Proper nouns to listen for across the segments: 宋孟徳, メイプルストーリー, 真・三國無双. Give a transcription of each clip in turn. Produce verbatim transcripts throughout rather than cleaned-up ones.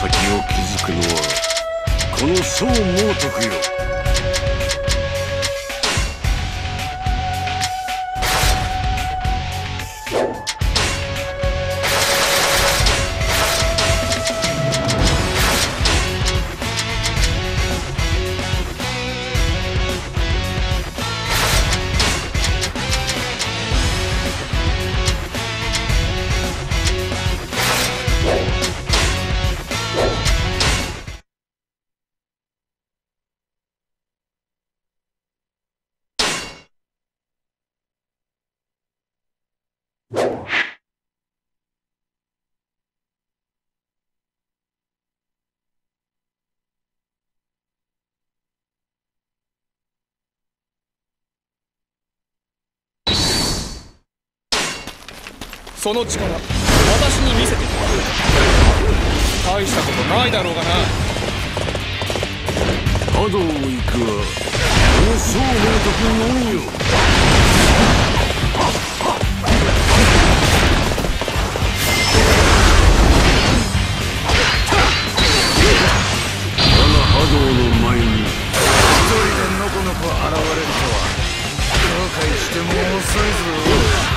先を築くのはこの宋孟徳よ。その力、私に見せて。大したことないだろうがな。波動を行くはこの宋孟徳のみよ。我が波動の前に一人でのこのこ現れるとは後悔しても遅いぞ。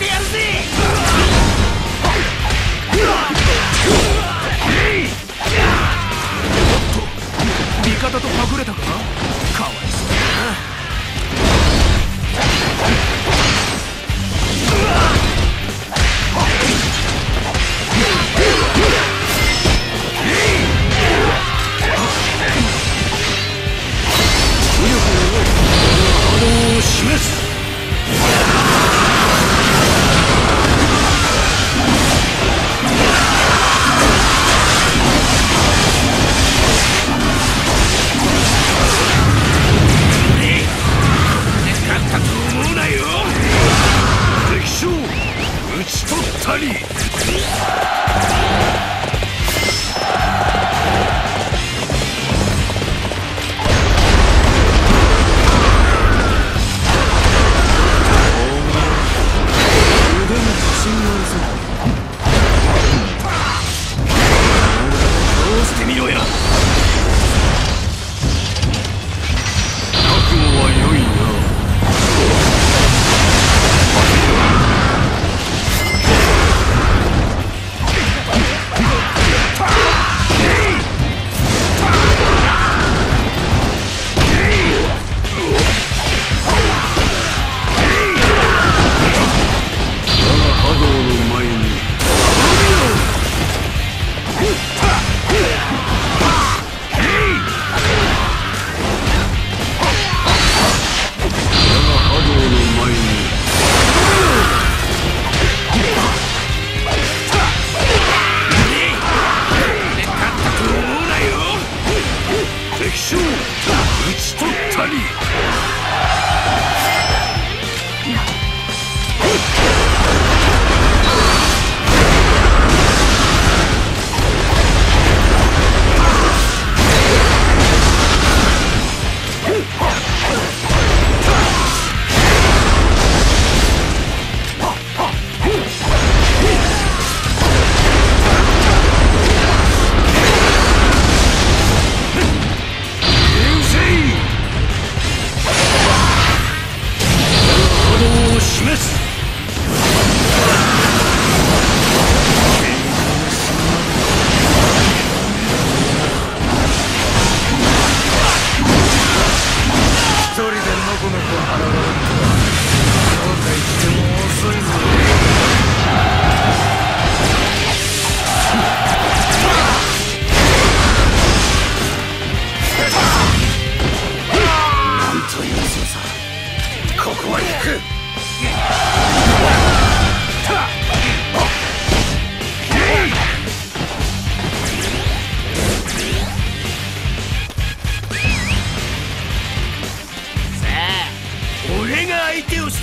てやるぜ。おっと、味方とはぐれたか。かわいそうだな。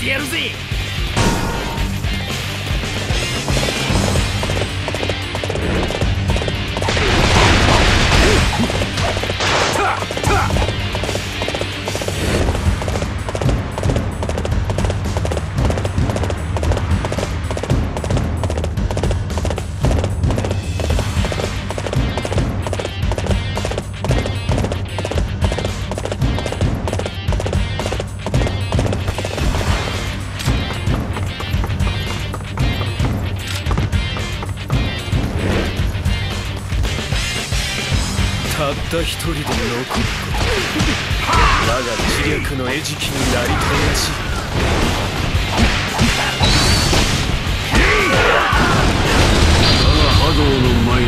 やるぜ。たった一人で残ること我が知略の餌食になりたいらしい。我が覇道の前に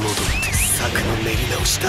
戻って策の練り直しだ。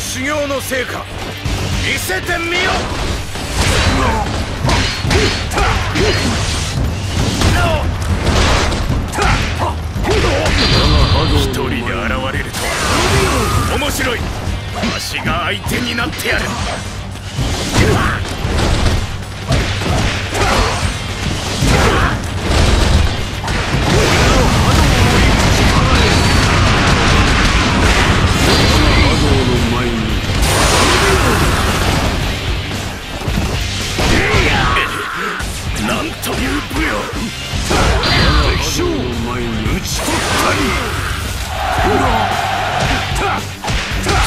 修行の成果見せてみよ。一人で現れると面白い。わしが相手になってやる。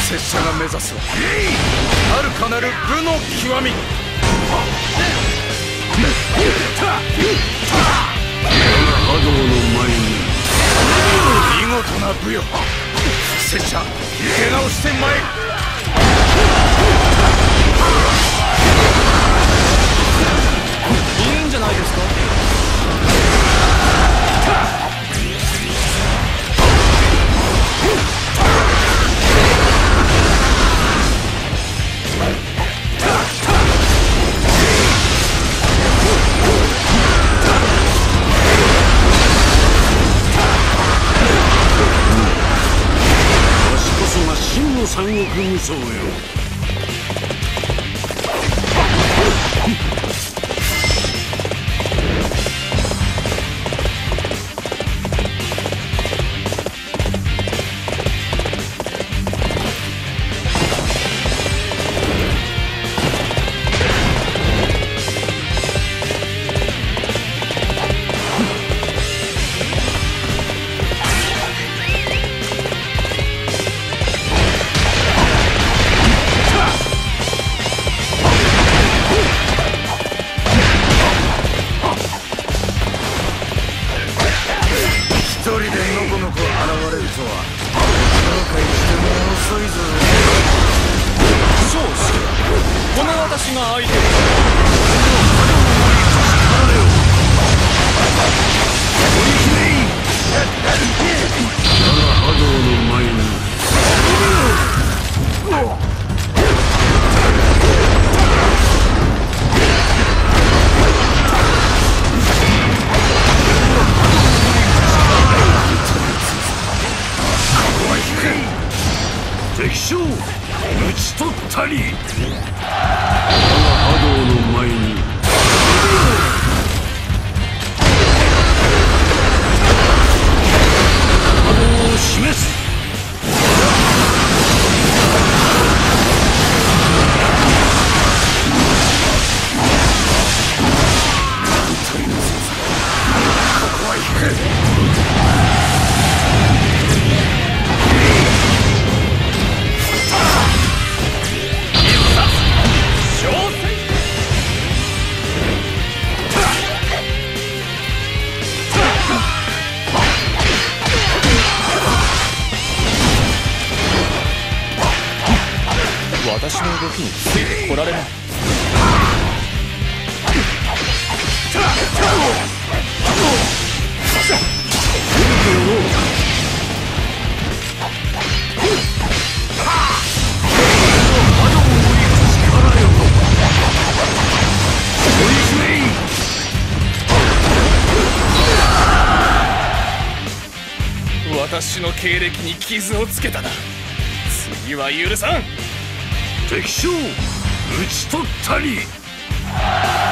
拙者が目指すは遥かなる武の極み。波動の前に見事な武よ。拙者怪我をしてまいる。いいんじゃないですか。三国無双よ。私の動きについてこられない。私の経歴に傷をつけたな。次は許さん。敵将討ち取ったり。